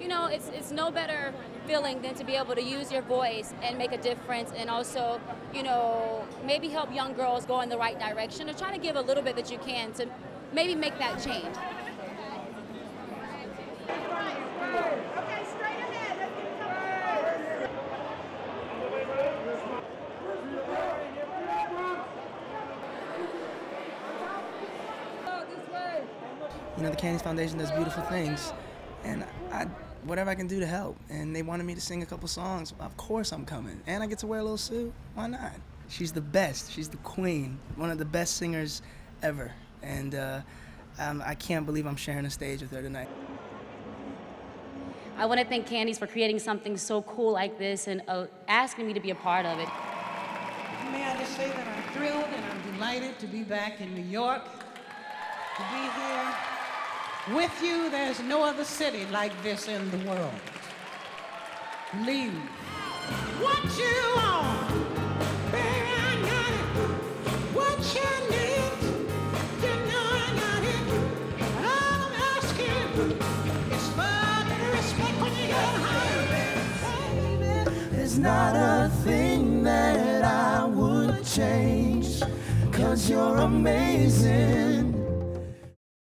you know, it's no better feeling than to be able to use your voice and make a difference, and also, you know, maybe help young girls go in the right direction, or try to give a little bit that you can to maybe make that change. You know, the Candie's Foundation does beautiful things, and whatever I can do to help. And they wanted me to sing a couple songs. Of course I'm coming. And I get to wear a little suit. Why not? She's the best. She's the queen. One of the best singers ever. And I can't believe I'm sharing a stage with her tonight. I want to thank Candie's for creating something so cool like this and asking me to be a part of it. May I just say that I'm thrilled and I'm delighted to be back in New York, to be here. With you, there's no other city like this in the world. Leave what you are, baby, I got it. What you need, you know I got it. All I'm asking is love and respect when you go home, baby. There's not a thing that I would change, 'cause you're amazing.